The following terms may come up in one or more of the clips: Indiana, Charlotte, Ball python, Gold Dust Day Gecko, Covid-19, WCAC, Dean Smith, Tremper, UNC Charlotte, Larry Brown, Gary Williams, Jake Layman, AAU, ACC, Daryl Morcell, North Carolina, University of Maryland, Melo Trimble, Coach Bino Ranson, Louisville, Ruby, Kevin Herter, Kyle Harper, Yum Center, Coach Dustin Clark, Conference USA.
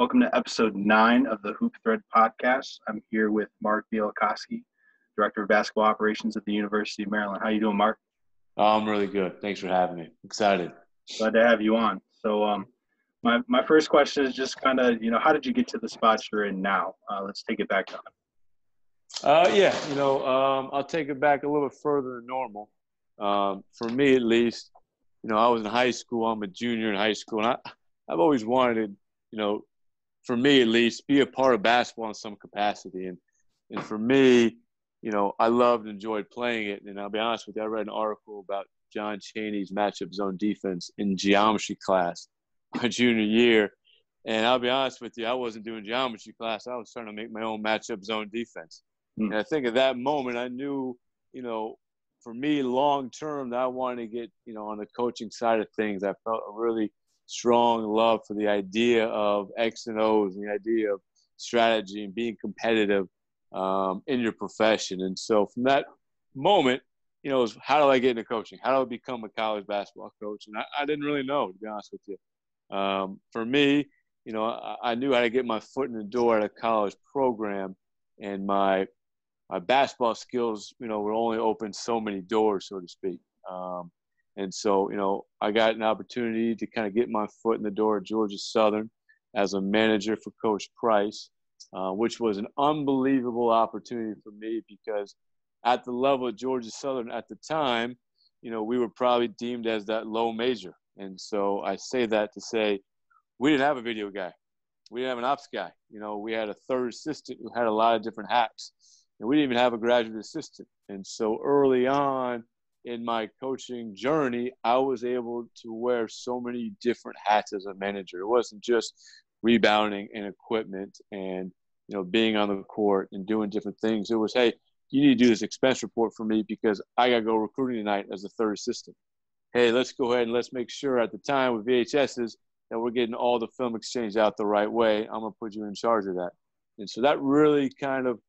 Welcome to episode 9 of the Hoop Threads Podcast. I'm here with Mark Bialkoski, Director of Basketball Operations at the University of Maryland. How you doing, Mark? I'm really good. Thanks for having me. Excited. Glad to have you on. So my first question is just kind of, how did you get to the spots you're in now? Let's take it back to I'll take it back a little bit further than normal. For me, at least, I was in high school. I'm a junior in high school, and I've always wanted to, for me at least, be a part of basketball in some capacity. And for me, I loved and enjoyed playing it. And I'll be honest with you, I read an article about John Chaney's matchup zone defense in geometry class my junior year. And I'll be honest with you, I wasn't doing geometry class. I was trying to make my own matchup zone defense. And I think at that moment, I knew, for me long-term, that I wanted to get, on the coaching side of things. I felt a really strong love for the idea of X and O's and the idea of strategy and being competitive in your profession. And so from that moment, it was, how do I get into coaching? How do I become a college basketball coach? And I didn't really know, to be honest with you. For me, I knew how to get my foot in the door at a college program, and my basketball skills, would only open so many doors, so to speak. And so, I got an opportunity to kind of get my foot in the door at Georgia Southern as a manager for Coach Price, which was an unbelievable opportunity for me, because at the level of Georgia Southern at the time, we were probably deemed as that low major. And so I say that to say we didn't have a video guy. We didn't have an ops guy. We had a third assistant who had a lot of different hats. And we didn't even have a graduate assistant. And so early on in my coaching journey, I was able to wear so many different hats as a manager. It wasn't just rebounding and equipment and, being on the court and doing different things. It was, hey, you need to do this expense report for me because I got to go recruiting tonight as a third assistant. Hey, let's go ahead and let's make sure at the time with VHSs that we're getting all the film exchange out the right way. I'm going to put you in charge of that. And so that really kind of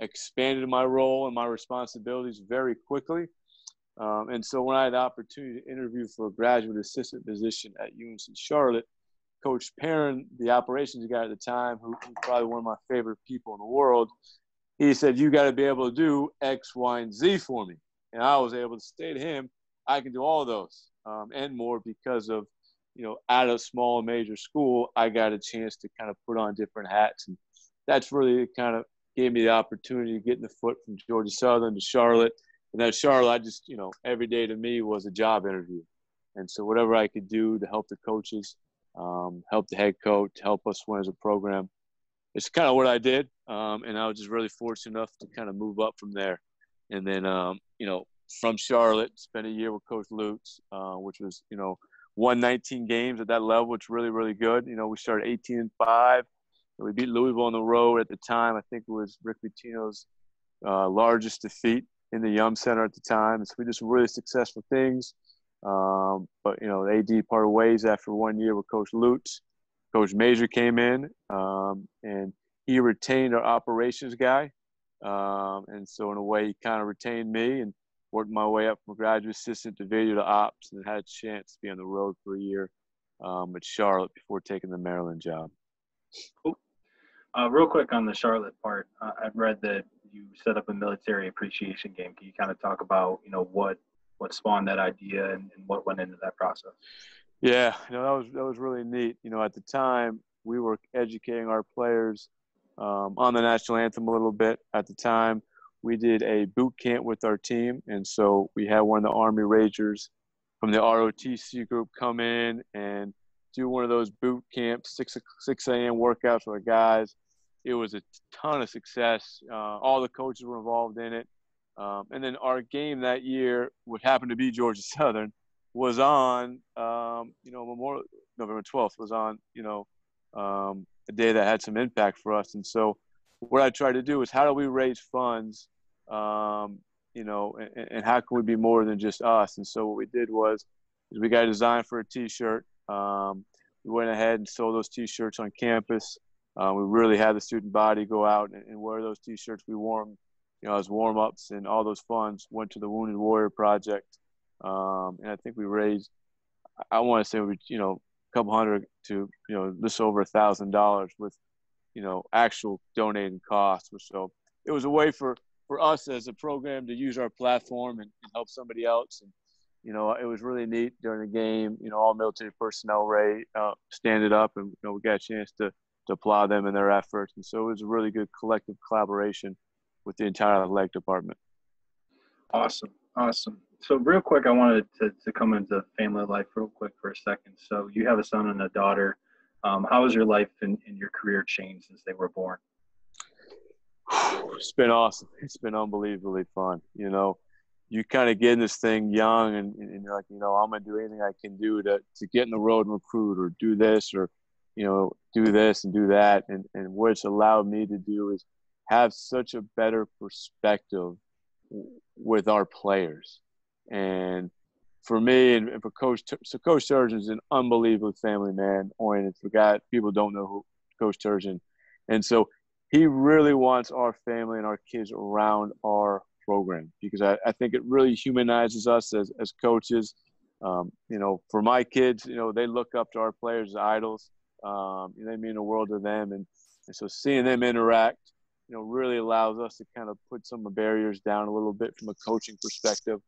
expanded my role and my responsibilities very quickly. And so when I had the opportunity to interview for a graduate assistant position at UNC Charlotte, Coach Perrin, the operations guy at the time, who probably one of my favorite people in the world, he said, you got to be able to do X, Y, and Z for me. And I was able to say to him, I can do all those and more because of, at a small major school, I got a chance to kind of put on different hats. And that's really kind of gave me the opportunity to get in the foot from Georgia Southern to Charlotte. And at Charlotte, I just, every day to me was a job interview. And so whatever I could do to help the coaches, help the head coach, help us win as a program, it's kind of what I did. And I was just really fortunate enough to kind of move up from there. And then, from Charlotte, spent a year with Coach Lutz, which was, won 19 games at that level, which really, really good. We started 18-5. We beat Louisville on the road at the time. I think it was Rick Pitino's largest defeat in the Yum Center at the time. And so we did some really successful things. But, the AD parted ways after 1 year with Coach Lutz. Coach Major came in, and he retained our operations guy. And so in a way, he kind of retained me and worked my way up from graduate assistant to video to ops, and had a chance to be on the road for a year at Charlotte before taking the Maryland job. Cool. Real quick on the Charlotte part, I've read that you set up a military appreciation game. Can you kind of talk about, what spawned that idea and what went into that process? Yeah, that was really neat. At the time, we were educating our players on the national anthem a little bit. At the time, we did a boot camp with our team, and so we had one of the Army Rangers from the ROTC group come in and do one of those boot camps, 6 a.m. workouts with our guys. It was a ton of success. All the coaches were involved in it. And then our game that year, what happened to be Georgia Southern, was on, November 12th was on, a day that had some impact for us. And so what I tried to do is, how do we raise funds, and how can we be more than just us? And so what we did was we got a design for a T-shirt. We went ahead and sold those T-shirts on campus. We really had the student body go out and wear those T-shirts. We wore them, as warm-ups, and all those funds went to the Wounded Warrior Project. And I think we raised, I want to say, couple hundred to, you know, just over $1,000 with, you know, actual donating costs. Or so it was a way for us as a program to use our platform and help somebody else. And, you know, it was really neat during the game, you know, all military personnel standing up, and, you know, we got a chance to applaud them in their efforts. And so it was a really good collective collaboration with the entire athletic department. Awesome. Awesome. So real quick, I wanted to come into family life real quick for a second. So you have a son and a daughter. How has your life and your career changed since they were born? It's been awesome. It's been unbelievably fun. You know, you kind of get in this thing young and you're like, you know, I'm going to do anything I can do to get in the road and recruit or do this or, you know, do this and do that. And what it's allowed me to do is have such a better perspective with our players. And for me and for Coach Turgeon is an unbelievable family man oriented. People don't know who Coach Turgeon. And so he really wants our family and our kids around our program, because I think it really humanizes us as coaches. You know, for my kids, you know, they look up to our players as idols. They mean the world to them. And so seeing them interact, you know, really allows us to kind of put some barriers down a little bit from a coaching perspective.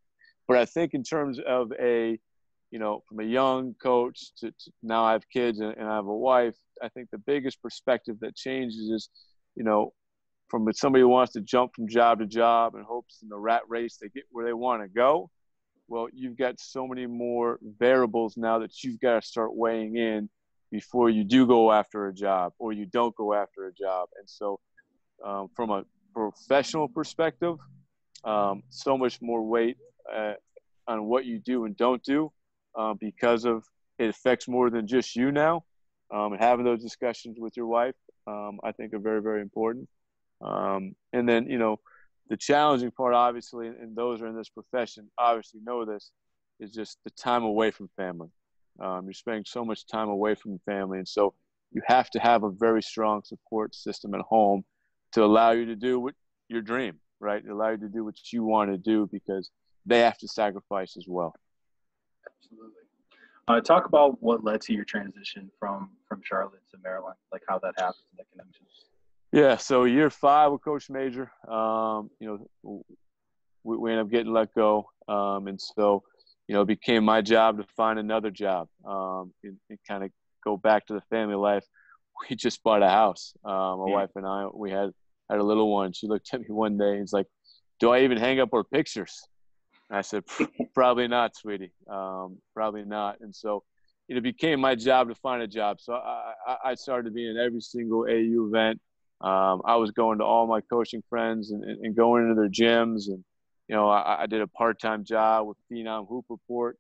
But I think in terms of from a young coach to now I have kids and I have a wife, I think the biggest perspective that changes is, you know, from somebody who wants to jump from job to job and hopes in the rat race they get where they want to go. Well, you've got so many more variables now that you've got to start weighing in before you do go after a job or you don't go after a job. And so from a professional perspective, so much more weight on what you do and don't do because of it affects more than just you now. And having those discussions with your wife, I think are very, very important. And then, you know, the challenging part, obviously, and those who are in this profession obviously know this, is just the time away from family. You're spending so much time away from family. And so you have to have a very strong support system at home to allow you to do what your dream, right? To allow you to do what you want to do, because they have to sacrifice as well. Absolutely. Talk about what led to your transition from Charlotte to Maryland, like how that happened and the connections. Yeah, so year five with Coach Major, we ended up getting let go. And so, you know, it became my job to find another job and kind of go back to the family life. We just bought a house. My wife and I, we had a little one. She looked at me one day and was like, do I even hang up our pictures? And I said, probably not, sweetie. Probably not. And so it became my job to find a job. So I started being at every single AU event. I was going to all my coaching friends and going into their gyms. And, you know, I did a part-time job with Phenom Hoop Report,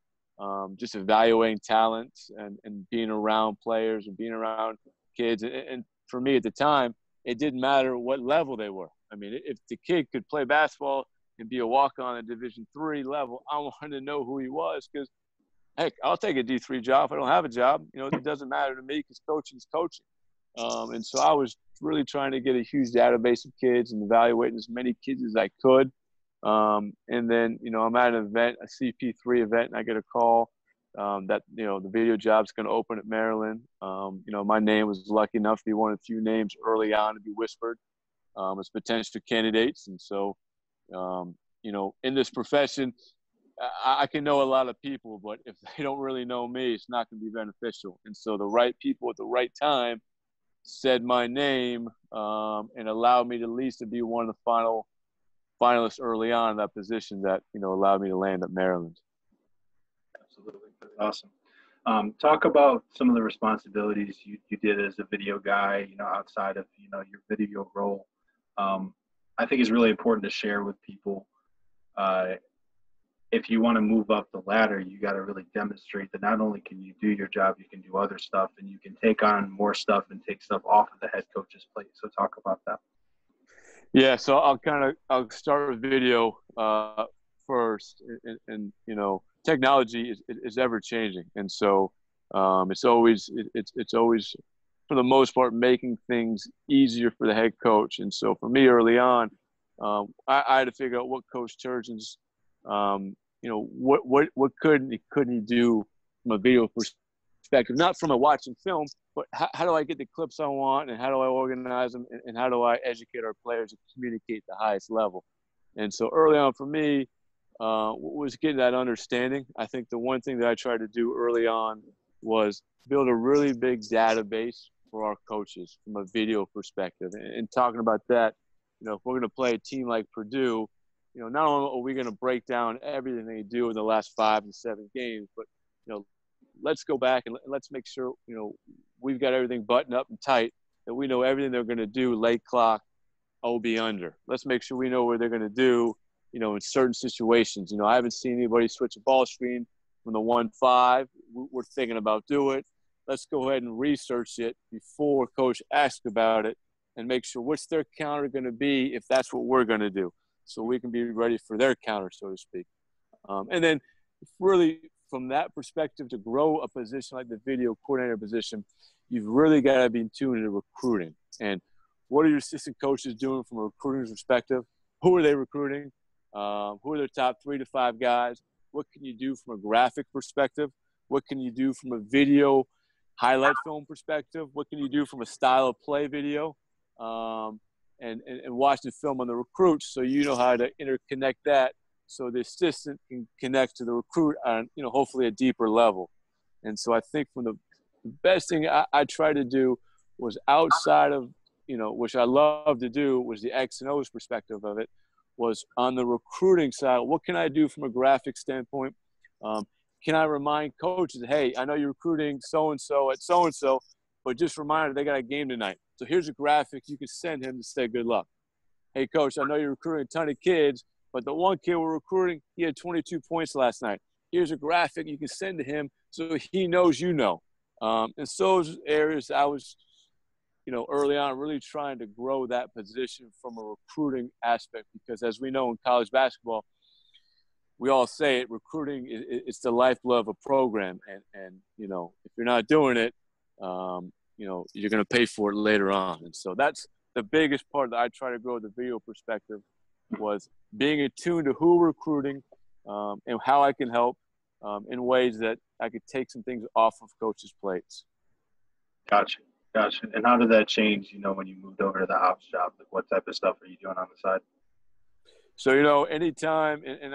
just evaluating talents and being around players and being around kids. And for me at the time, it didn't matter what level they were. I mean, if the kid could play basketball and be a walk-on at Division III level, I wanted to know who he was, because, heck, I'll take a D3 job if I don't have a job. You know, it doesn't matter to me, because coaching is coaching. And so I was really trying to get a huge database of kids and evaluating as many kids as I could. And then, you know, I'm at an event, a CP3 event, and I get a call that, you know, the video job's going to open at Maryland. You know, my name was lucky enough to be one of the few names early on to be whispered as potential candidates. And so, you know, in this profession, I can know a lot of people, but if they don't really know me, it's not going to be beneficial. And so the right people at the right time said my name and allowed me to at least to be one of the final finalists early on in that position that, you know, allowed me to land at Maryland. Absolutely. Awesome. Talk about some of the responsibilities you did as a video guy, you know, outside of, you know, your video role. I think it's really important to share with people. If you want to move up the ladder, you got to really demonstrate that not only can you do your job, you can do other stuff, and you can take on more stuff and take stuff off of the head coach's plate. So talk about that. Yeah, so I'll start with video first, and you know, technology is ever changing, and so it's always for the most part making things easier for the head coach. And so for me early on, I had to figure out what Coach Turgeon's, what could and couldn't he do from a video perspective, not from a watching film, but how do I get the clips I want and how do I organize them and how do I educate our players and communicate at the highest level? And so early on for me was getting that understanding. I think the one thing that I tried to do early on was build a really big database for our coaches from a video perspective. And talking about that, you know, if we're going to play a team like Purdue, you know, not only are we going to break down everything they do in the last 5 to 7 games, but, you know, let's go back and let's make sure, you know, we've got everything buttoned up and tight, that we know everything they're going to do late clock, OB under. Let's make sure we know what they're going to do, you know, in certain situations. You know, I haven't seen anybody switch a ball screen from the 1-5. We're thinking about do it. Let's go ahead and research it before coach asks about it and make sure what's their counter going to be if that's what we're going to do, so we can be ready for their counter, so to speak. And then really from that perspective, to grow a position like the video coordinator position, you've really got to be in tune to recruiting. And what are your assistant coaches doing from a recruiting perspective? Who are they recruiting? Who are their top 3 to 5 guys? What can you do from a graphic perspective? What can you do from a video highlight film perspective? What can you do from a style of play video? And watch the film on the recruits, so you know how to interconnect that, so the assistant can connect to the recruit on, you know, hopefully a deeper level. And so I think from the best thing I tried to do was outside of, you know, which I love to do, was the X and O's perspective of it, was on the recruiting side. What can I do from a graphic standpoint? Can I remind coaches, hey, I know you're recruiting so-and-so at so-and-so, but just a reminder, they got a game tonight. So here's a graphic you can send him to say good luck. Hey, coach, I know you're recruiting a ton of kids, but the one kid we're recruiting, he had 22 points last night. Here's a graphic you can send to him so he knows you know. And so those areas I was, you know, early on really trying to grow that position from a recruiting aspect, because as we know in college basketball, we all say it, recruiting is the lifeblood of a program. And you know, if you're not doing it, you know, you're going to pay for it later on. And so that's the biggest part that I try to grow the video perspective, was being attuned to who we're recruiting and how I can help in ways that I could take some things off of coaches' plates. Gotcha. Gotcha. And how did that change, you know, when you moved over to the ops shop? Like, what type of stuff are you doing on the side? So, you know, anytime, and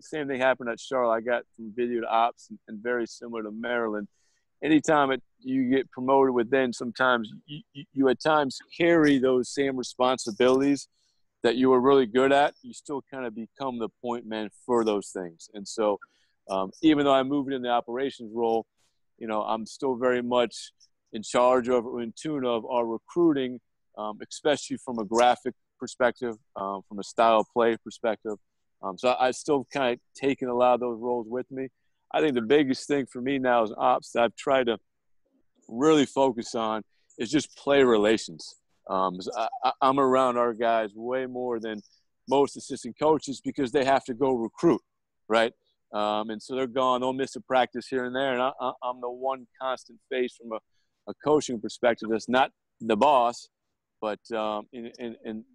same thing happened at Charlotte. I got from video to ops, and very similar to Maryland. Anytime you get promoted within, sometimes you at times carry those same responsibilities that you were really good at. You still kind of become the point man for those things. And so even though I moved in the operations role, you know, I'm still very much in charge of or in tune of our recruiting, especially from a graphic perspective, from a style of play perspective. So I've still kind of taken a lot of those roles with me. I think the biggest thing for me now is ops that I've tried to really focus on is just play relations. I'm around our guys way more than most assistant coaches, because they have to go recruit, right? And so they're gone. They'll miss a practice here and there. And I'm the one constant face from a coaching perspective that's not the boss, but, you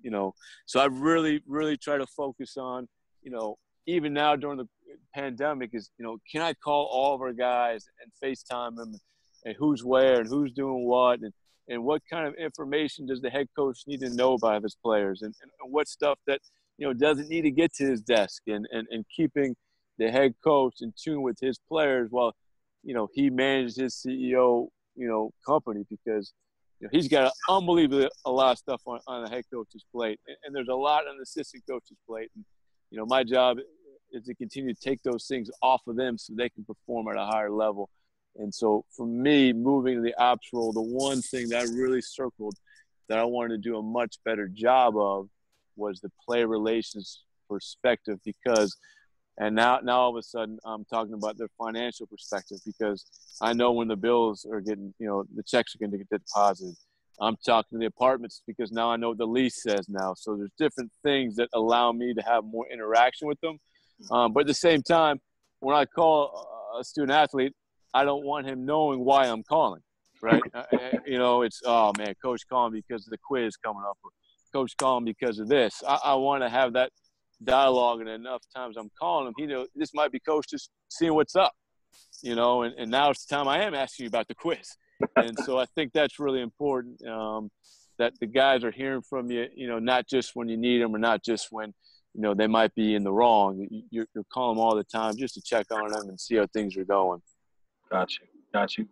know, so I really, really try to focus on, you know, even now during the pandemic is, you know, can I call all of our guys and FaceTime them, and who's where and who's doing what, and what kind of information does the head coach need to know about his players, and what stuff that, you know, doesn't need to get to his desk, and keeping the head coach in tune with his players while, you know, he manages his CEO, you know, company, because, you know, he's got unbelievably a lot of stuff on the head coach's plate, and there's a lot on the assistant coach's plate. And, you know, my job is to continue to take those things off of them so they can perform at a higher level. And so for me, moving to the ops role, the one thing that I really circled that I wanted to do a much better job of was the play relations perspective, because – and now all of a sudden I'm talking about their financial perspective, because I know when the bills are getting – you know, the checks are going to get deposited. I'm talking to the apartments, because now I know what the lease says now. So there's different things that allow me to have more interaction with them. But at the same time, when I call a student athlete, I don't want him knowing why I'm calling, right? You know, it's, oh, man, coach calling because of the quiz coming up, or coach calling because of this. I want to have that dialogue, and enough times I'm calling him, he knows this might be coach just seeing what's up, you know, and now it's the time I am asking you about the quiz. And so I think that's really important, that the guys are hearing from you, you know, not just when you need them or not just when, you know, they might be in the wrong. You're calling them all the time just to check on them and see how things are going. Gotcha.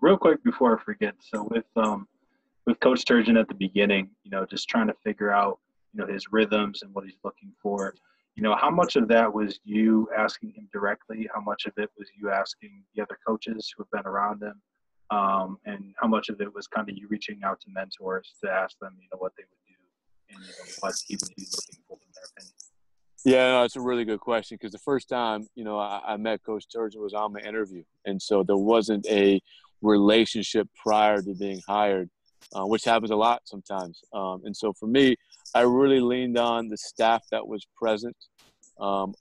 Real quick before I forget, so with Coach Turgeon at the beginning, you know, just trying to figure out, you know, his rhythms and what he's looking for, you know, how much of that was you asking him directly? How much of it was you asking the other coaches who have been around him? And how much of it was kind of you reaching out to mentors to ask them, you know, what they would do and, you know, what he would be looking for in their opinion? Yeah, no, it's a really good question, because the first time, you know, I met Coach Turgeon was on the interview. And so there wasn't a relationship prior to being hired, which happens a lot sometimes. And so for me, I really leaned on the staff that was present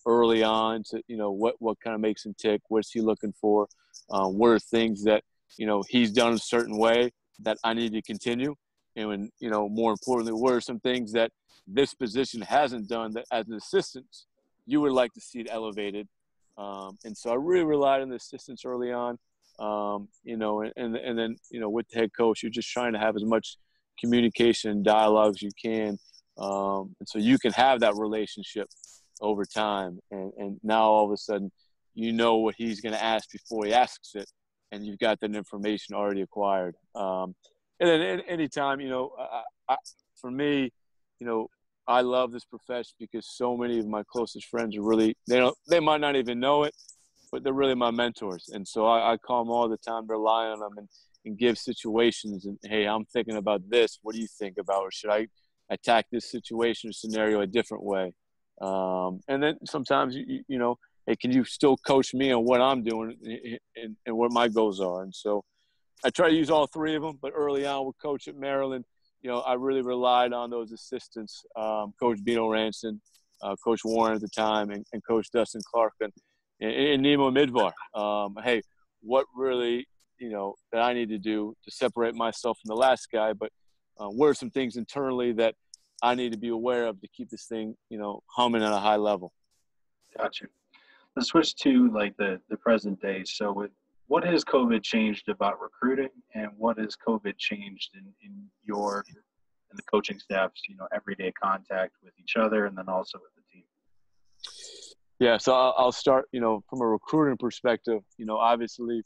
early on to, you know, what kind of makes him tick, what's he looking for, what are things that, you know, he's done a certain way that I need to continue. And, when, you know, more importantly, what are some things that this position hasn't done that as an assistant you would like to see it elevated? And so I really relied on the assistants early on, you know, and then, you know, with the head coach, you're just trying to have as much communication and dialogue as you can. And so you can have that relationship over time. And now all of a sudden, you know what he's going to ask before he asks it. And you've got that information already acquired. And then at any time, you know, for me, you know, I love this profession because so many of my closest friends are really, they might not even know it, but they're really my mentors. And so I call them all the time, rely on them and give situations. And, hey, I'm thinking about this. What do you think about? Or should I attack this situation or scenario a different way? And then sometimes, you know, hey, can you still coach me on what I'm doing and what my goals are? And so I try to use all three of them, but early on with Coach at Maryland, you know, I really relied on those assistants, Coach Bino Ranson, Coach Warren at the time, and Coach Dustin Clark and Nemo Midvar. Hey, what really, you know, that I need to do to separate myself from the last guy, but what are some things internally that I need to be aware of to keep this thing, you know, humming at a high level? Gotcha. Let's switch to like the present day. So what has COVID changed about recruiting, and what has COVID changed in the coaching staff's, you know, everyday contact with each other and then also with the team? Yeah, so I'll start, you know, from a recruiting perspective, you know, obviously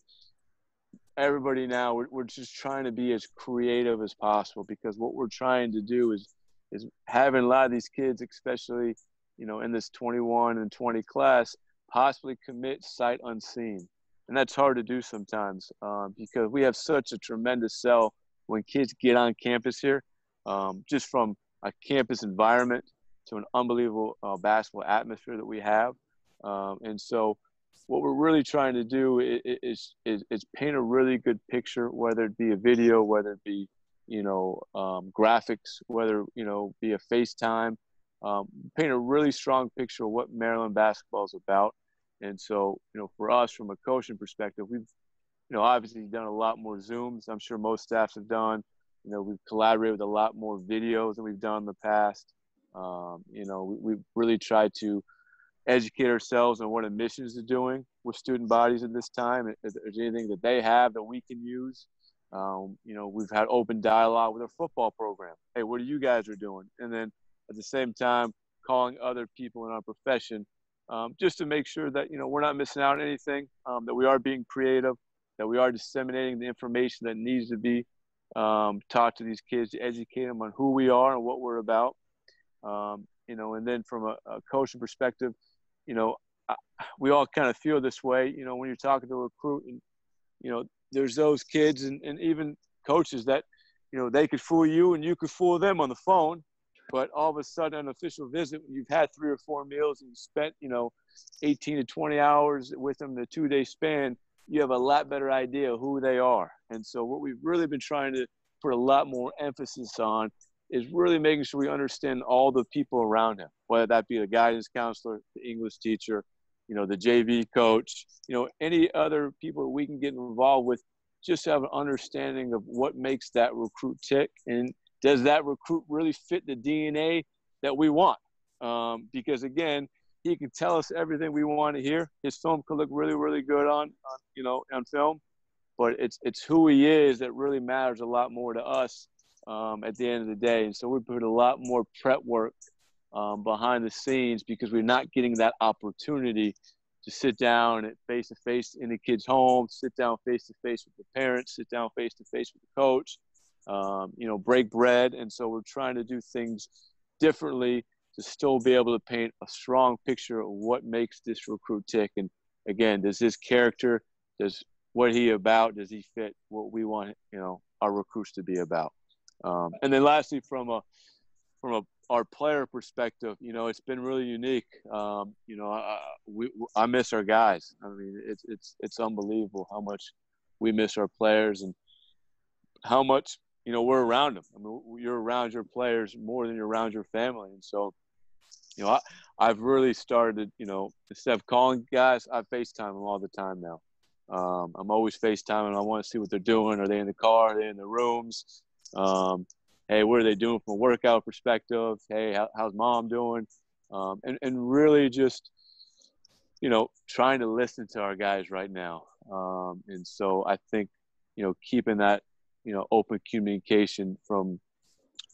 everybody now, we're just trying to be as creative as possible, because what we're trying to do is having a lot of these kids, especially, you know, in this 21 and 20 class, possibly commit sight unseen. And that's hard to do sometimes because we have such a tremendous sell when kids get on campus here, just from a campus environment to an unbelievable basketball atmosphere that we have. And so what we're really trying to do is paint a really good picture, whether it be a video, whether it be, you know, graphics, whether, you know, be a FaceTime, paint a really strong picture of what Maryland basketball is about. And so, you know, for us from a coaching perspective, we've, you know, obviously done a lot more Zooms. I'm sure most staffs have done. You know, we've collaborated with a lot more videos than we've done in the past. You know, we've really tried to educate ourselves on what admissions are doing with student bodies at this time. If there's anything that they have that we can use. You know, we've had open dialogue with our football program. Hey, what are you guys are doing? And then at the same time, calling other people in our profession, just to make sure that, you know, we're not missing out on anything, that we are being creative, that we are disseminating the information that needs to be taught to these kids to educate them on who we are and what we're about. You know, and then from a coaching perspective, you know, we all kind of feel this way, you know, when you're talking to a recruit and, you know, there's those kids and even coaches that, you know, they could fool you and you could fool them on the phone. But all of a sudden, an official visit, when you've had 3 or 4 meals and you spent, you know, 18 to 20 hours with them in a 2-day span, you have a lot better idea of who they are. And so what we've really been trying to put a lot more emphasis on is really making sure we understand all the people around him, whether that be the guidance counselor, the English teacher, you know, the JV coach, you know, any other people that we can get involved with, just have an understanding of what makes that recruit tick. And does that recruit really fit the DNA that we want? Because, again, He can tell us everything we want to hear. His film could look really, really good on you know, on film, but it's who he is that really matters a lot more to us at the end of the day. And so we put a lot more prep work behind the scenes because we're not getting that opportunity to sit down and face-to-face in the kid's home, sit down face-to-face with the parents, sit down face-to-face with the coach, you know, break bread. And so we're trying to do things differently to still be able to paint a strong picture of what makes this recruit tick. And, again, does his character, does what he about, does he fit what we want, you know, our recruits to be about? And then lastly, from our player perspective, you know, it's been really unique. You know, I miss our guys. I mean, it's unbelievable how much we miss our players and how much, you know, we're around them. I mean, you're around your players more than you're around your family. And so, you know, I've really started, you know, instead of calling guys, I FaceTime them all the time now. I'm always FaceTiming. I want to see what they're doing. Are they in the car? Are they in the rooms? Hey, what are they doing from a workout perspective? Hey, how's mom doing? And really just, you know, trying to listen to our guys right now. And so I think, you know, keeping that, you know, open communication from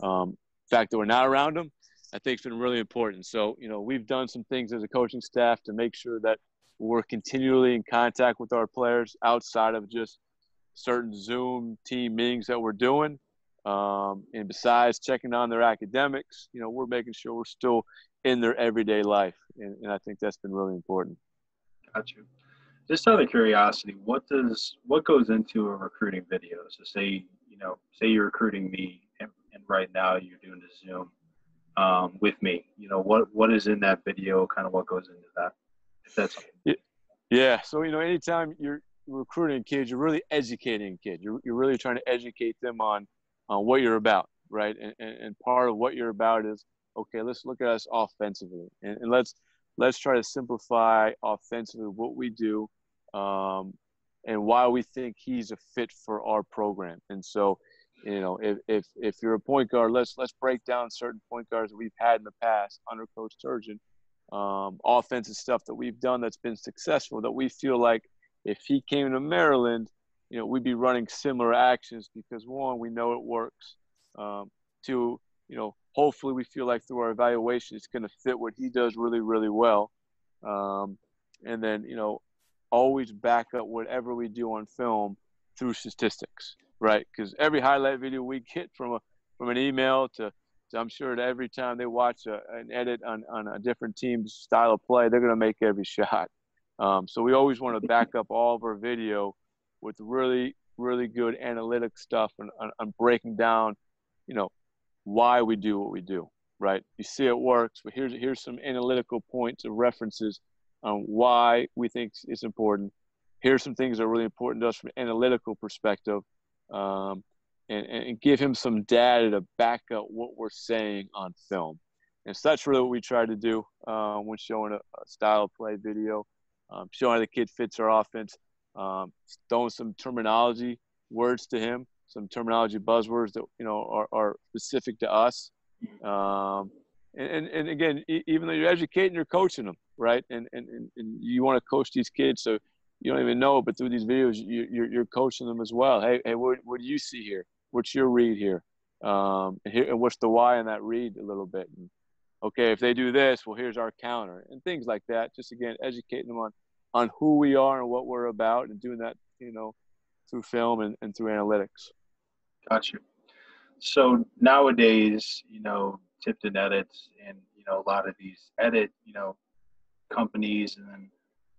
the fact that we're not around them, I think it's been really important. So, you know, we've done some things as a coaching staff to make sure that we're continually in contact with our players outside of just certain Zoom team meetings that we're doing. And besides checking on their academics, you know, we're making sure we're still in their everyday life. And I think that's been really important. Gotcha. Just out of curiosity, what goes into a recruiting video? So say, you know, say you're recruiting me and right now you're doing a Zoom with me, you know, what is in that video? Kind of what goes into that? If that's yeah. So, you know, anytime you're recruiting kids, you're really educating kids. You're really trying to educate them on what you're about, right? And part of what you're about is, okay, let's look at us offensively, and let's try to simplify offensively what we do, and why we think he's a fit for our program. And so, you know, if you're a point guard, let's break down certain point guards that we've had in the past under Coach Turgeon, offensive stuff that we've done that's been successful that we feel like if he came to Maryland, you know, we'd be running similar actions because, one, we know it works. Two, you know, hopefully we feel like through our evaluation it's going to fit what he does really, really well. And then, you know, always back up whatever we do on film through statistics, right? Because every highlight video we get from an email to I'm sure that every time they watch an edit on a different team's style of play, they're going to make every shot. So we always want to back up all of our video with really, really good analytic stuff and breaking down, you know, why we do what we do, right? You see it works, but here's some analytical points of references on why we think it's important. Here's some things that are really important to us from an analytical perspective, and give him some data to back up what we're saying on film. And so that's really what we try to do when showing a style of play video, showing how the kid fits our offense. Throwing some terminology words to him, some terminology buzzwords that, you know, are specific to us. And again, even though you're educating, you're coaching them, right? And you want to coach these kids, so you don't even know it, but through these videos, you're coaching them as well. Hey, what do you see here? What's your read here? And what's the why in that read a little bit? And, okay, if they do this, well, here's our counter and things like that. Just again, educating them on who we are and what we're about, and doing that, you know, through film and through analytics. Gotcha. So nowadays, you know, tipped and edits and, you know, a lot of these edit, you know, companies and then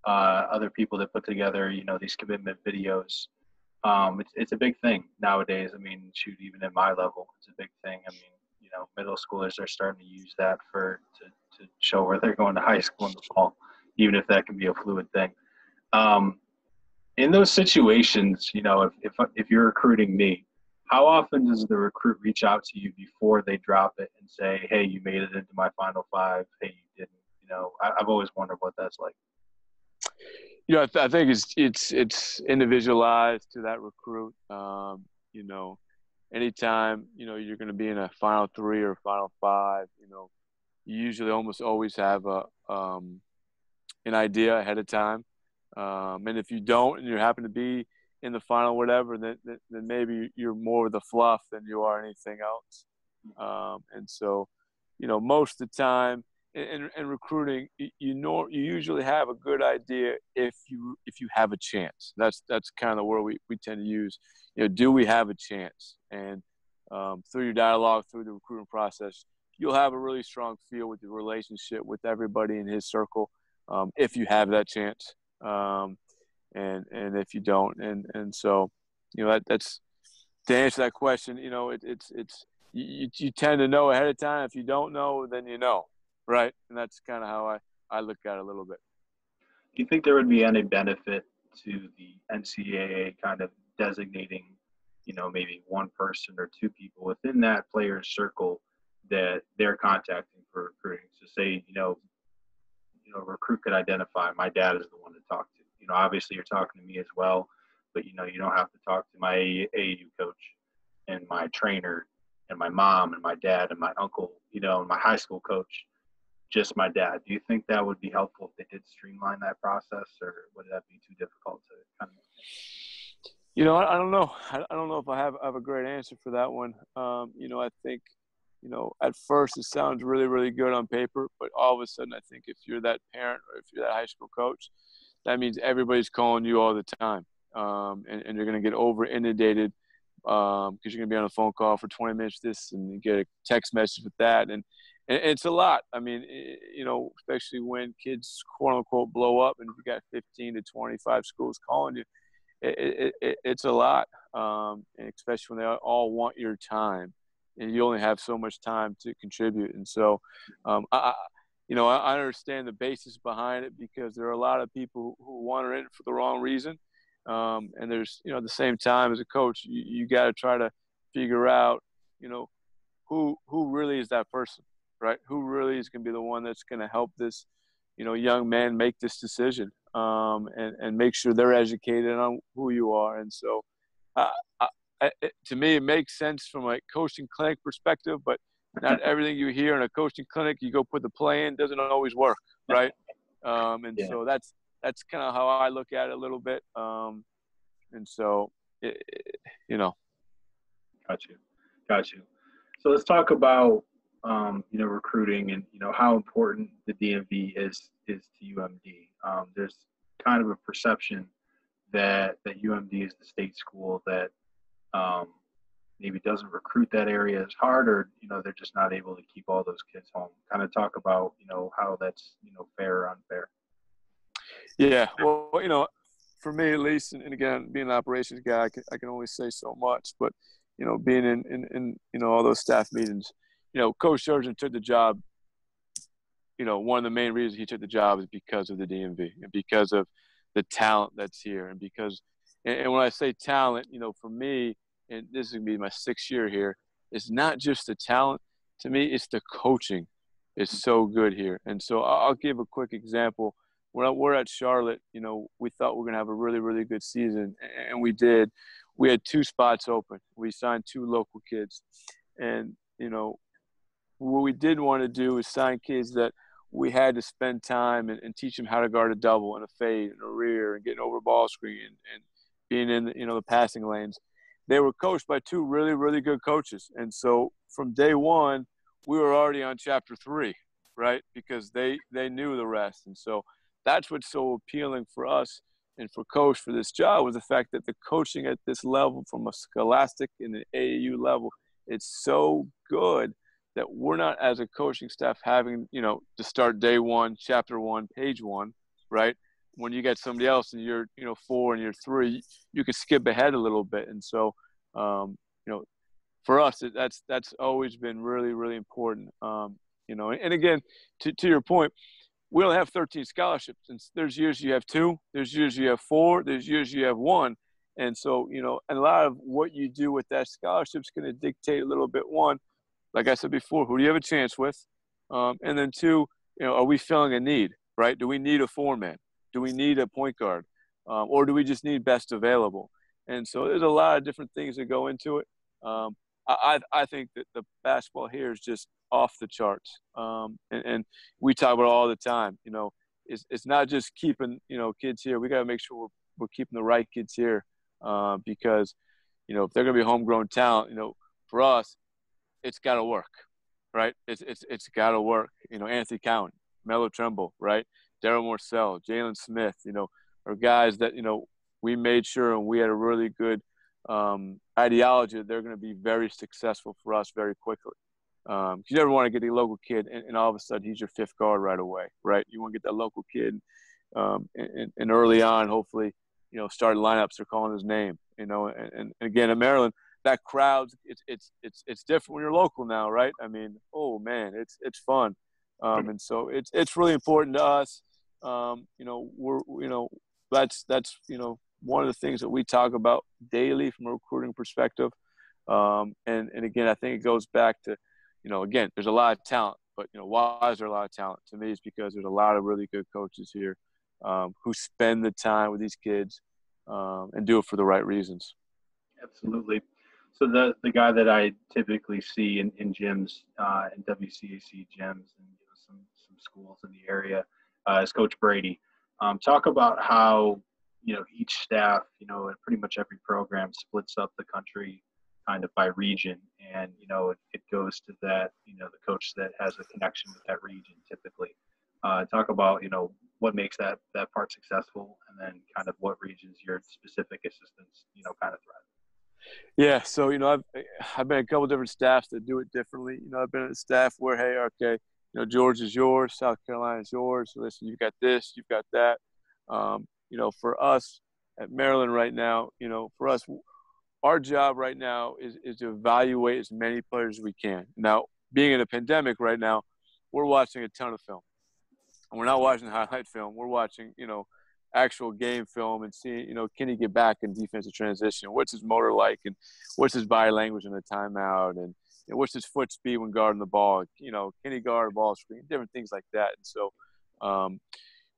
other people that put together, you know, these commitment videos. It's a big thing nowadays. I mean, shoot, even at my level, it's a big thing. I mean, you know, middle schoolers are starting to use that to show where they're going to high school in the fall, even if that can be a fluid thing. In those situations, you know, if you're recruiting me, how often does the recruit reach out to you before they drop it and say, hey, you made it into my final five, hey, you didn't? You know, I've always wondered what that's like. You know, I think it's individualized to that recruit. You know, anytime, you know, you're going to be in a final three or final five, you know, you usually almost always have a an idea ahead of time. And if you don't and you happen to be in the final whatever, then maybe you're more of the fluff than you are anything else. And so, you know, most of the time in recruiting, you usually have a good idea if you have a chance. That's kind of where we tend to use, you know, do we have a chance? And through your dialogue, through the recruiting process, you'll have a really strong feel with the relationship with everybody in his circle, if you have that chance, and if you don't, and so, you know, that's to answer that question. You know, it's you tend to know ahead of time. If you don't know, then you know, right? And that's kind of how I look at it a little bit. Do you think there would be any benefit to the NCAA kind of designating, you know, maybe one person or two people within that player's circle that they're contacting for recruiting? So say, you know, a recruit could identify, my dad is the one to talk to. You know, obviously you're talking to me as well, but, you know, you don't have to talk to my AAU coach and my trainer and my mom and my dad and my uncle, you know, and my high school coach, just my dad. Do you think that would be helpful if they did streamline that process, or would that be too difficult to kind of? You know, I don't know. I don't know if I have a great answer for that one. You know, I think, you know, at first it sounds really, really good on paper, but all of a sudden I think if you're that parent or if you're that high school coach, that means everybody's calling you all the time. And you're going to get over inundated because you're going to be on a phone call for 20 minutes this, and you get a text message with that. And it's a lot. I mean, it, you know, especially when kids, quote, unquote, blow up, and you've got 15 to 25 schools calling you. It's a lot, especially when they all want your time, and you only have so much time to contribute. And so, I understand the basis behind it, because there are a lot of people who want it for the wrong reason. And there's, you know, at the same time as a coach, you got to try to figure out, you know, who really is that person, right? Who really is going to be the one that's going to help this, you know, young man make this decision. And make sure they're educated on who you are. And so, to me, it makes sense from a coaching clinic perspective, but not everything you hear in a coaching clinic, you go put the play in, doesn't always work, right? So that's kind of how I look at it a little bit. And so, you know. Got you. So let's talk about, you know, recruiting and, you know, how important the DMV is to UMD. There's kind of a perception that UMD is the state school that maybe doesn't recruit that area as hard, or, you know, they're just not able to keep all those kids home. Kind of talk about, you know, how that's, you know, fair or unfair. Yeah, well, you know, for me at least, and again, being an operations guy, I can only say so much, but, you know, being in you know, all those staff meetings, you know, Coach Turgeon took the job. You know, one of the main reasons he took the job is because of the DMV and because of the talent that's here. And because, and when I say talent, you know, for me, and this is going to be my 6th year here, it's not just the talent. To me, it's the coaching is so good here. And so I'll give a quick example. When we're at Charlotte, you know, we thought we were going to have a really, really good season, and we did. We had 2 spots open. We signed 2 local kids. And, you know, what we did want to do is sign kids that we had to spend time and teach them how to guard a double and a fade and a rear and getting over ball screen and being in, you know, the passing lanes. They were coached by 2 really, really good coaches. And so from day one, we were already on chapter 3, right? Because they knew the rest. And so that's what's so appealing for us and for coach for this job, was the fact that the coaching at this level from a scholastic and an AAU level, it's so good that we're not, as a coaching staff, having, you know, to start day one, chapter 1, page 1, right? When you get somebody else in year, you know, 4 and year 3, you can skip ahead a little bit. And so, you know, for us, that's always been really, really important. You know, and again, to your point, we only have 13 scholarships. And there's years you have 2, there's years you have 4, there's years you have 1. And so, you know, and a lot of what you do with that scholarship is going to dictate a little bit, one, like I said before, who do you have a chance with? And then 2, you know, are we filling a need, right? Do we need a 4-man? Do we need a point guard? Or do we just need best available? And so there's a lot of different things that go into it. I think that the basketball here is just off the charts. And we talk about it all the time, you know, it's not just keeping, you know, kids here. We got to make sure we're keeping the right kids here, because, you know, if they're going to be homegrown talent, you know, for us, it's got to work, right? It's got to work. You know, Anthony Cowan, Mello Tremble, right? Daryl Morcell, Jalen Smith, you know, are guys that, you know, we made sure, and we had a really good ideology that they're going to be very successful for us very quickly. You never want to get the local kid and all of a sudden he's your fifth guard right away, right? You want to get that local kid and early on, hopefully, you know, starting lineups are calling his name, you know. And again, in Maryland, that crowd, it's different when you're local now, right? I mean, oh man, it's fun. And so it's really important to us. You know, that's, you know, one of the things that we talk about daily from a recruiting perspective. And again, I think it goes back to, you know, again, there's a lot of talent, but, you know, why is there a lot of talent? To me, it's because there's a lot of really good coaches here who spend the time with these kids and do it for the right reasons. Absolutely. So the guy that I typically see in gyms, in WCAC gyms and, you know, some schools in the area is Coach Brady. Talk about how, you know, each staff, you know, and pretty much every program splits up the country kind of by region, and, you know, it goes to that, you know, the coach that has a connection with that region typically. Talk about, you know, what makes that part successful, and then kind of what regions your specific assistants, you know, kind of thrive. Yeah, so, you know, I've been a couple different staffs that do it differently. You know, I've been at a staff where, hey, okay, you know, Georgia's yours, South Carolina's yours. So listen, you've got this, you've got that. You know, for us at Maryland right now, you know, for us, our job right now is to evaluate as many players as we can. Now, being in a pandemic right now, we're watching a ton of film. And we're not watching highlight film. We're watching, you know, actual game film and seeing, you know, can he get back in defensive transition? What's his motor like? And what's his body language in a timeout? And you know, what's his foot speed when guarding the ball? You know, can he guard a ball screen? Different things like that. And so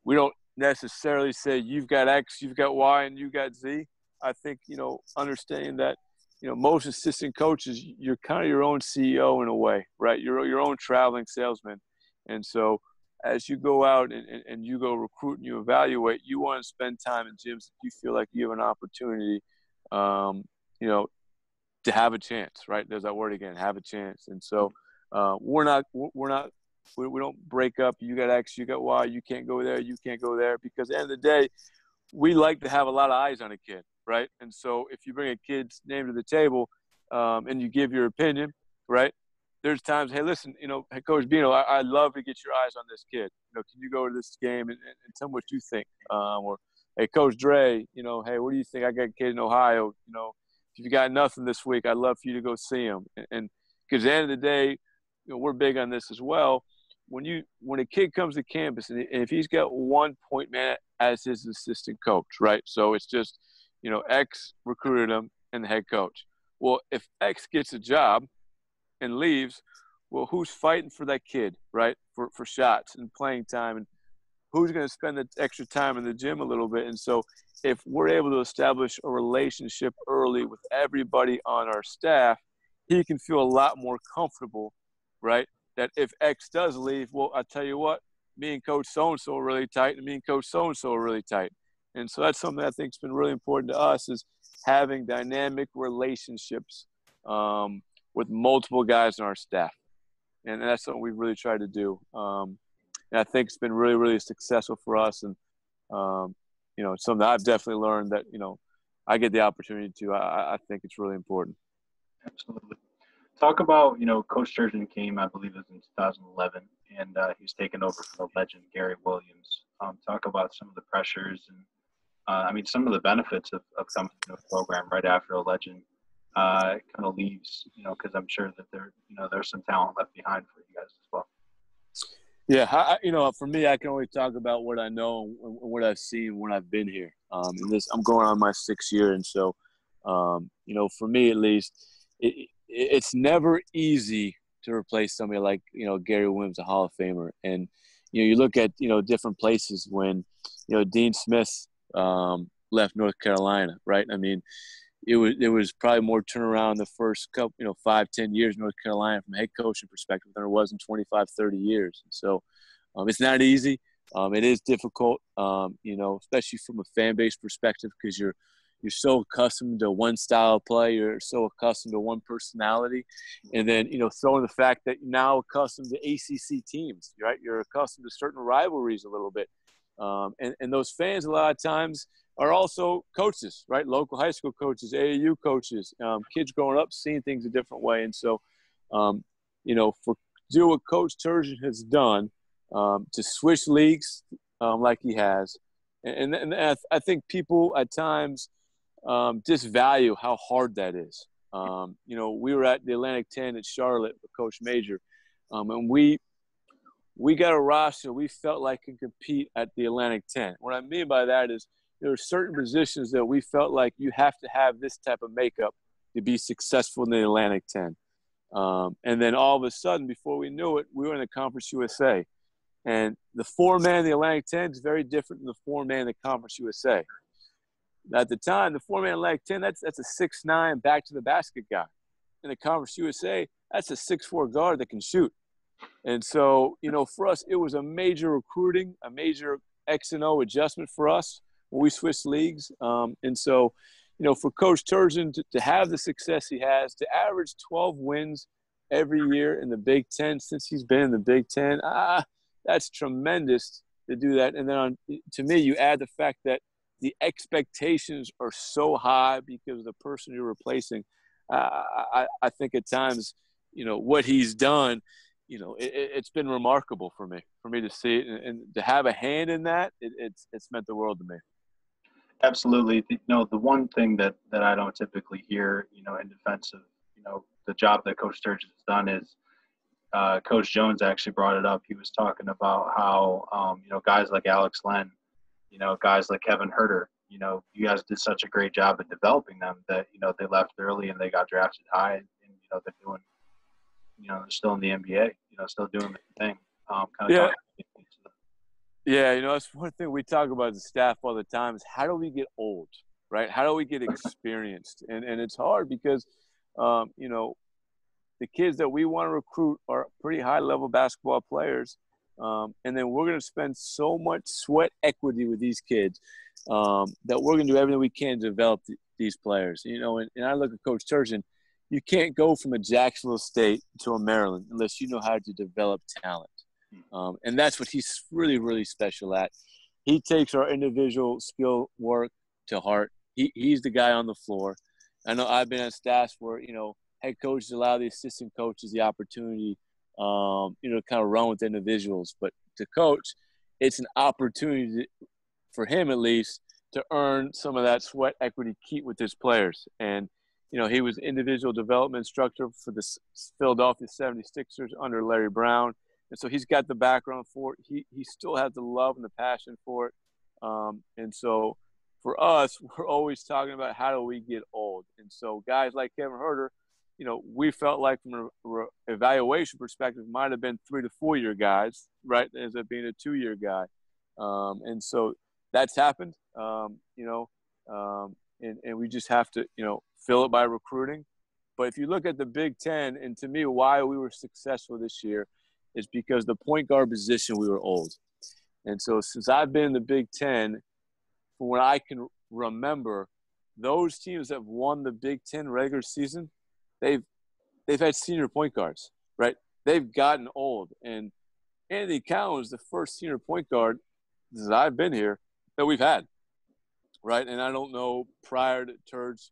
we don't necessarily say you've got X, you've got Y, and you got Z. I think, you know, understanding that, you know, most assistant coaches, you're kind of your own CEO in a way, right? You're your own traveling salesman. And so as you go out and you go recruit and you evaluate, you want to spend time in gyms that you feel like you have an opportunity, you know, to have a chance, right? There's that word again, have a chance. And so we don't break up. You got X, you got Y, you can't go there, you can't go there. Because at the end of the day, we like to have a lot of eyes on a kid, right? And so if you bring a kid's name to the table and you give your opinion, right, there's times, hey, listen, you know, hey, Coach Bino, I'd love to get your eyes on this kid. You know, can you go to this game and tell me what you think? Or, hey, Coach Dre, you know, hey, what do you think? I got a kid in Ohio. You know, if you got nothing this week, I'd love for you to go see him. And because at the end of the day, you know, we're big on this as well. When a kid comes to campus and if he's got one point man as his assistant coach, right? So it's just, you know, X recruited him and the head coach. Well, if X gets a job and leaves, well, who's fighting for that kid, right? For shots and playing time, and who's going to spend the extra time in the gym a little bit? And so if we're able to establish a relationship early with everybody on our staff, he can feel a lot more comfortable, right? That if X does leave, well, I'll tell you what, me and Coach so-and-so are really tight, and me and Coach so-and-so are really tight. And so that's something I think has been really important to us, is having dynamic relationships with multiple guys on our staff. And that's something we've really tried to do. And I think it's been really, really successful for us. And, you know, it's something that I've definitely learned that, you know, I get the opportunity to. I think it's really important. Absolutely. Talk about, you know, Coach Turgeon came, I believe it was in 2011, and he's taken over for the legend, Gary Williams. Talk about some of the pressures and, I mean, some of the benefits of coming to a program right after a legend kind of leaves, you know, because I'm sure that there, you know, there's some talent left behind for you guys as well. Yeah, you know, for me, I can only talk about what I know and what I've seen when I've been here. And this, I'm going on my 6th year, and so, you know, for me at least, it's never easy to replace somebody like, you know, Gary Williams, a Hall of Famer. And, you know, you look at, you know, different places when, you know, Dean Smith left North Carolina, right? I mean, it was probably more turnaround the first couple, you know, 5-10 years in North Carolina from a head coaching perspective than it was in 25-30 years. And so it's not easy. It is difficult, you know, especially from a fan base perspective, because you're so accustomed to one style of play, you're so accustomed to one personality, and then, you know, throwing the fact that you're now accustomed to ACC teams, right? You're accustomed to certain rivalries a little bit, and those fans a lot of times are also coaches, right? Local high school coaches, AAU coaches, kids growing up seeing things a different way, and so, you know, for do what Coach Turgeon has done, to switch leagues like he has, and I think people at times disvalue how hard that is. You know, we were at the Atlantic 10 at Charlotte with Coach Major, and we got a roster we felt like could compete at the Atlantic 10. What I mean by that is there are certain positions that we felt like you have to have this type of makeup to be successful in the Atlantic 10. And then all of a sudden, before we knew it, we were in the Conference USA. And the four-man in the Atlantic 10 is very different than the four-man in the Conference USA. At the time, the four-man Atlantic 10, that's a 6'9", back-to-the-basket guy. In the Conference USA, that's a 6'4" guard that can shoot. And so, you know, for us, it was a major recruiting, a major X and O adjustment for us when we switched leagues. And so, you know, for Coach Turgeon to have the success he has, to average 12 wins every year in the Big Ten since he's been in the Big Ten, that's tremendous to do that. And then to me, you add the fact that the expectations are so high because of the person you're replacing. I think at times, you know, what he's done, you know, it's been remarkable for me to see it. And to have a hand in that, it's meant the world to me. Absolutely. No, the one thing that I don't typically hear, you know, in defense of, you know, the job that Coach Turgeon has done is Coach Jones actually brought it up. He was talking about how, you know, guys like Alex Len, you know, guys like Kevin Herter, you know, you guys did such a great job at developing them that, you know, they left early and they got drafted high, and, you know, they're doing, you know, they're still in the NBA, you know, still doing the thing. Yeah, you know, that's one thing we talk about as a staff all the time is how do we get old, right? How do we get experienced? And it's hard because, you know, the kids that we want to recruit are pretty high-level basketball players, and then we're going to spend so much sweat equity with these kids that we're going to do everything we can to develop these players. You know, and I look at Coach Turgeon, you can't go from a Jacksonville State to a Maryland unless you know how to develop talent. And that's what he's really, really special at. He takes our individual skill work to heart. He's the guy on the floor. I know I've been on staffs where, you know, head coaches allow the assistant coaches the opportunity, you know, to kind of run with individuals. But to coach, it's an opportunity for him, at least, to earn some of that sweat equity keep with his players. And, you know, he was individual development instructor for the Philadelphia 76ers under Larry Brown. And so he's got the background for it. He still has the love and the passion for it. And so for us, we're always talking about how do we get old. And so guys like Kevin Herter, you know, we felt like from an evaluation perspective might have been 3 to 4 year guys, right? It ends up being a 2 year guy. And so that's happened, you know, and we just have to, you know, fill it by recruiting. But if you look at the Big Ten, and to me why we were successful this year is because the point guard position we were old. And so since I've been in the Big Ten, from what I can remember, those teams that have won the Big Ten regular season, they've had senior point guards, right? They've gotten old. And Anthony Cowan was the first senior point guard since I've been here that we've had, right? And I don't know prior to Turge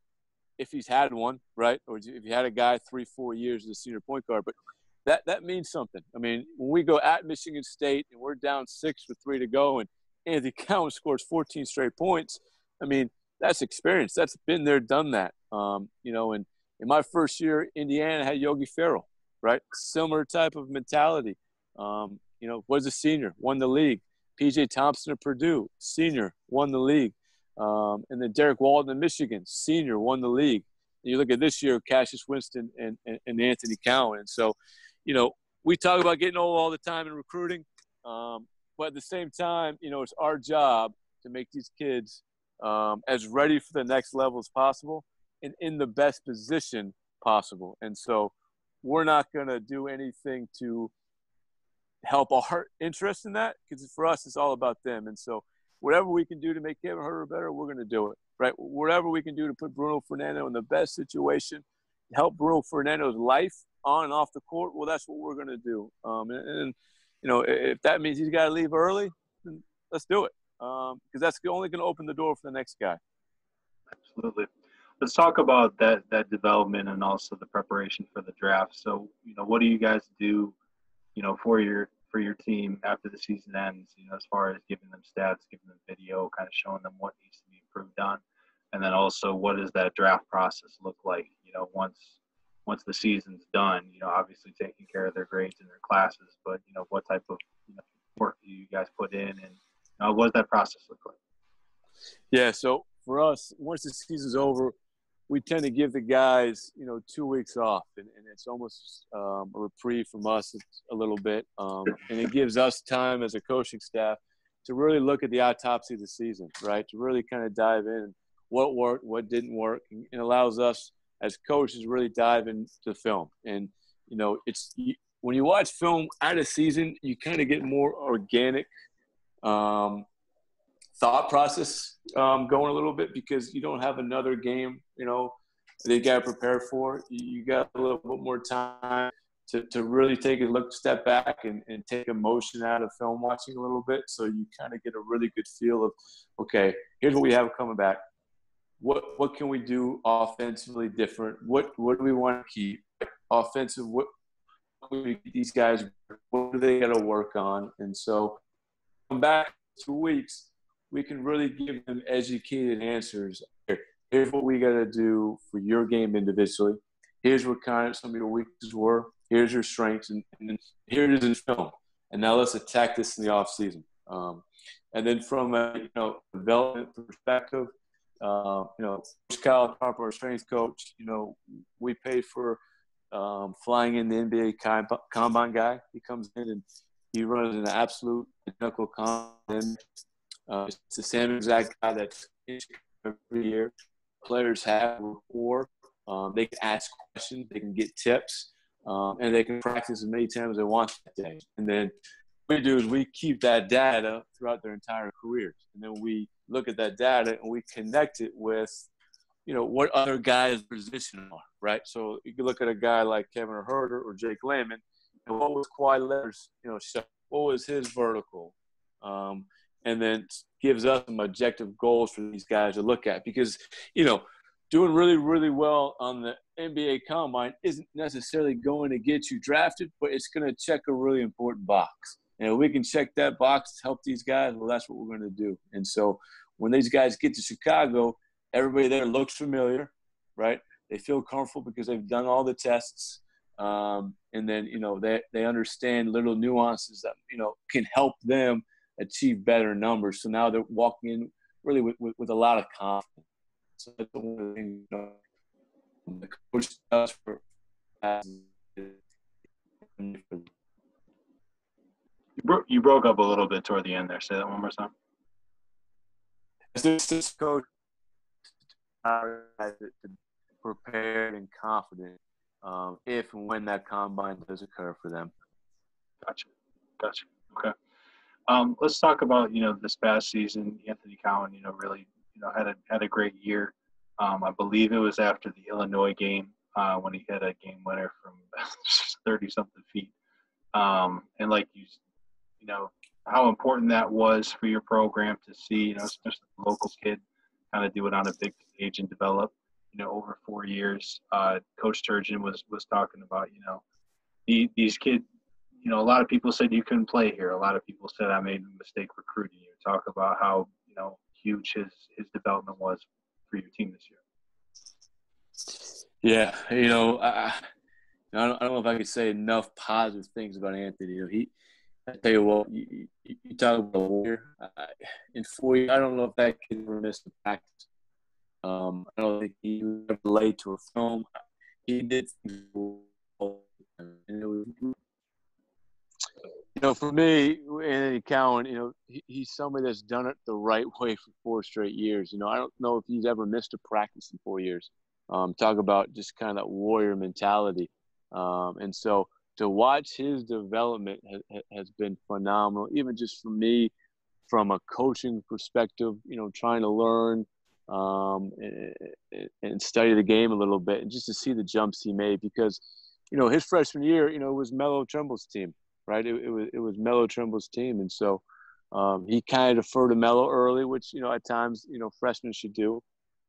if he's had one, right? Or if he had a guy 3, 4 years as a senior point guard. But that means something. I mean, when we go at Michigan State and we're down 6 with 3 to go and Anthony Cowan scores 14 straight points, I mean, that's experience. That's been there, done that. You know, and in my first year, Indiana had Yogi Ferrell, right? Similar type of mentality. You know, was a senior, won the league. P.J. Thompson of Purdue, senior, won the league. And then Derek Walden of Michigan, senior, won the league. And you look at this year, Cassius Winston and Anthony Cowan. And so, you know, we talk about getting old all the time in recruiting, but at the same time, you know, it's our job to make these kids as ready for the next level as possible and in the best position possible. And so we're not going to do anything to help our interest in that, because for us, it's all about them. And so whatever we can do to make Kevin Herter better, we're going to do it, right? Whatever we can do to put Bruno Fernando in the best situation, help Bruno Fernando's life on and off the court, well, that's what we're going to do. And, you know, if that means he's got to leave early, then let's do it, because that's only going to open the door for the next guy. Absolutely. Let's talk about that development and also the preparation for the draft. So, you know, what do you guys do, you know, for your team after the season ends, you know, as far as giving them stats, giving them video, kind of showing them what needs to be improved on? And then also, what does that draft process look like, you know, once the season's done? You know, obviously taking care of their grades and their classes, but, you know, what type of, you know, work do you guys put in, and what does that process look like? Yeah, so for us, once the season's over, we tend to give the guys, you know, 2 weeks off, and it's almost a reprieve from us a little bit. And it gives us time as a coaching staff to really look at the autopsy of the season, right, to really kind of dive in what worked, what didn't work, and it allows us as coaches really dive into the film. And, you know, when you watch film out of season, you kind of get more organic thought process going a little bit, because you don't have another game, you know, they got to prepare for. You got a little bit more time to really take a look, step back and take emotion out of film watching a little bit. So you kind of get a really good feel of, okay, here's what we have coming back. What can we do offensively different? What do we want to keep? Offensive, what do these guys, what do they got to work on? And so come back 2 weeks, we can really give them educated answers. Here's what we got to do for your game individually. Here's what kind of some of your weaknesses were. Here's your strengths, and here it is in film. And now let's attack this in the off season. And then from a development perspective, Kyle Harper, our strength coach, you know, we paid for flying in the NBA combine guy. He comes in and he runs an absolute knuckle combine. It's the same exact guy that's every year. Players have rapport. They can ask questions. They can get tips. And they can practice as many times as they want that day. And then what we do is we keep that data throughout their entire careers. And then we look at that data and we connect it with, you know, what other guys' position are, right? So you can look at a guy like Kevin Herter or Jake Layman, and what was Kawhi Leonard's, you know, shot? What was his vertical? And then gives us some objective goals for these guys to look at, because, you know, doing really, really well on the NBA combine isn't necessarily going to get you drafted, but it's going to check a really important box. And if we can check that box, help these guys, well, that's what we're going to do. And so when these guys get to Chicago, everybody there looks familiar, right? They feel comfortable because they've done all the tests. And then, you know, they understand little nuances that, you know, can help them achieve better numbers. So now they're walking in really with a lot of confidence. So that's the one thing, you know, the coach does for us. You broke up a little bit toward the end there. Say that one more time. This coach is prepared and confident if and when that combine does occur for them. Gotcha. Okay. Let's talk about, you know, this past season. Anthony Cowan, you know, really, you know, had a great year. I believe it was after the Illinois game when he hit a game winner from 30-something feet. And like you know, how important that was for your program to see, you know, especially the local kid kind of do it on a big stage and develop, you know, over 4 years. Coach Turgeon was talking about, you know, these kids. You know, a lot of people said you couldn't play here. A lot of people said I made a mistake recruiting you. Talk about how, you know, huge his development was for your team this year. Yeah, you know, I don't know if I could say enough positive things about Anthony. You know, I tell you what, you talk about a warrior. In 4 years, I don't know if that kid ever missed a practice. I don't think he ever late to a film. He did things well, and it was. You know, for me, Anthony Cowan, you know, he's somebody that's done it the right way for 4 straight years. You know, I don't know if he's ever missed a practice in 4 years. Talk about just kind of that warrior mentality. And so to watch his development has been phenomenal, even just for me from a coaching perspective, you know, trying to learn and study the game a little bit and just to see the jumps he made. Because, you know, his freshman year, you know, it was Melo Trimble's team, right? It was Melo Trimble's team. And so he kind of deferred to Melo early, which, you know, at times, you know, freshmen should do.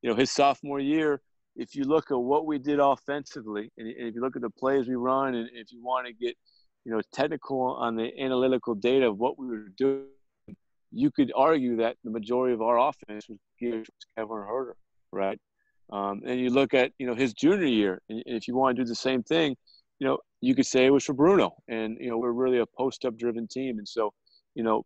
You know, his sophomore year, if you look at what we did offensively, and if you look at the plays we run, and if you want to get, you know, technical on the analytical data of what we were doing, you could argue that the majority of our offense was geared towards Kevin Herter, right? And you look at, you know, his junior year, and if you want to do the same thing, you know, you could say it was for Bruno. And, you know, we're really a post-up driven team. And so, you know,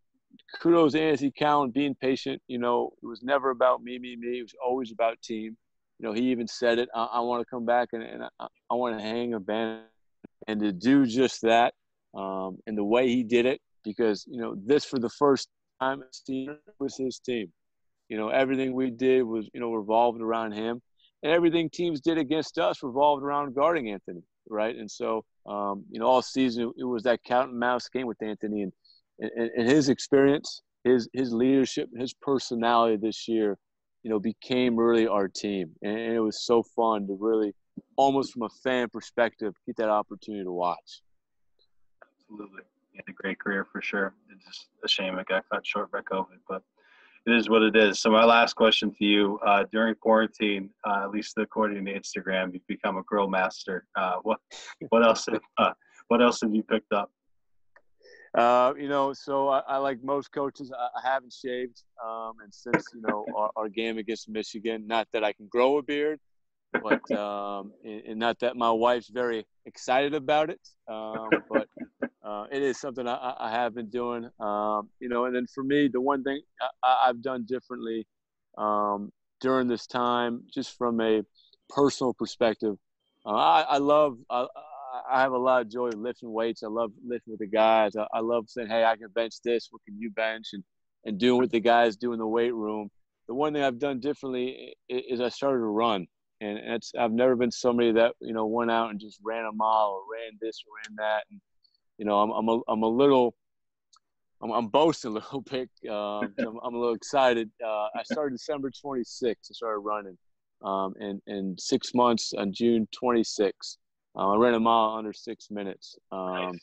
kudos to Anthony Cowan being patient. You know, it was never about me. It was always about team. You know, he even said it, I want to come back and I want to hang a banner. And to do just that, and the way he did it, because, you know, this for the first time was his team. You know, everything we did was, you know, revolved around him. And everything teams did against us revolved around guarding Anthony, right? And so, you know, all season it was that cat and mouse game with Anthony. And his experience, his leadership, his personality this year, you know, became really our team. And it was so fun to really, almost from a fan perspective, get that opportunity to watch. Absolutely. He had a great career for sure. It's just a shame it got cut short by COVID, but it is what it is. So my last question to you, during quarantine, at least according to Instagram, you've become a grill master. What else have you picked up? You know, so I like most coaches, I haven't shaved. And since, you know, our game against Michigan, not that I can grow a beard, but and not that my wife's very excited about it, but it is something I have been doing. You know, and then for me, the one thing I've done differently during this time, just from a personal perspective, I have a lot of joy lifting weights. I love lifting with the guys. I love saying, hey, I can bench this. What can you bench? And doing what the guys do in the weight room. The one thing I've done differently is I started to run. And it's, I've never been somebody that, you know, went out and just ran a mile or ran this or ran that. And, you know, I'm boasting a little bit. I'm a little excited. I started December 26th. I started running. And 6 months on June 26th. I ran a mile under 6 minutes, nice.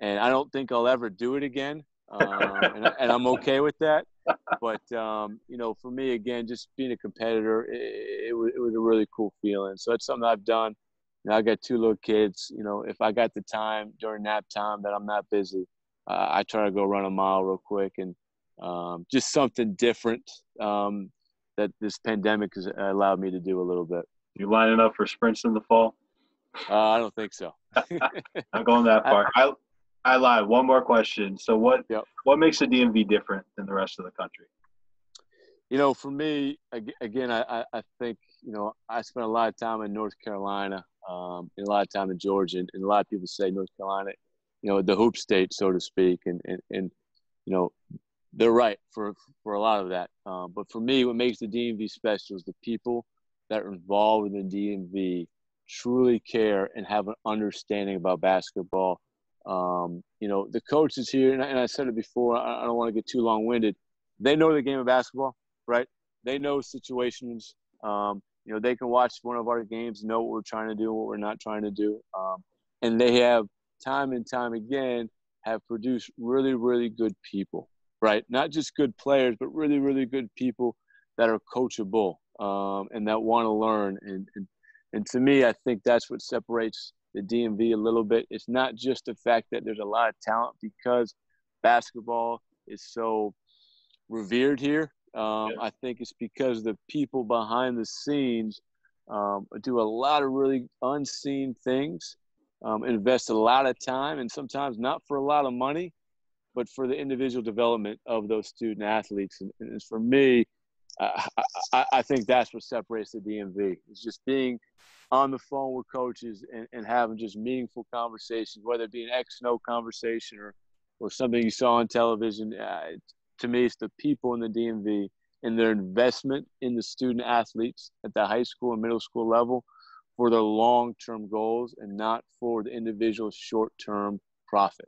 And I don't think I'll ever do it again, and I'm okay with that. But, you know, for me, again, just being a competitor, it was a really cool feeling. So that's something I've done. You know, I got two little kids. You know, if I got the time during nap time that I'm not busy, I try to go run a mile real quick, and just something different that this pandemic has allowed me to do a little bit. You lining up for sprints in the fall? I don't think so. I'm going that far. I lied. One more question. So what makes the DMV different than the rest of the country? You know, for me, again, I think, you know, I spent a lot of time in North Carolina, and a lot of time in Georgia, and a lot of people say North Carolina, you know, the hoop state, so to speak, and you know, they're right for a lot of that. But for me, what makes the DMV special is the people that are involved in the DMV truly care and have an understanding about basketball. You know, the coaches here, and I said it before, I don't want to get too long-winded. They know the game of basketball, right? They know situations. You know, they can watch one of our games, know what we're trying to do, what we're not trying to do. And they have time and time again have produced really, really good people, right? Not just good players, but really, really good people that are coachable, and that want to learn. And to me, I think that's what separates the DMV a little bit. It's not just the fact that there's a lot of talent, because basketball is so revered here. Yeah. I think it's because the people behind the scenes do a lot of really unseen things, invest a lot of time, and sometimes not for a lot of money, but for the individual development of those student athletes. And for me, I think that's what separates the DMV. It's just being on the phone with coaches and having just meaningful conversations, whether it be an X and O conversation or something you saw on television. To me, it's the people in the DMV and their investment in the student athletes at the high school and middle school level for their long-term goals and not for the individual short-term profit.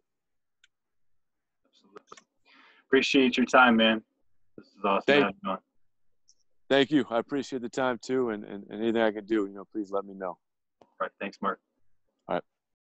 Absolutely. Appreciate your time, man. This is awesome. Thank you. I appreciate the time too, and anything I can do, please let me know. All right. Thanks, Mark.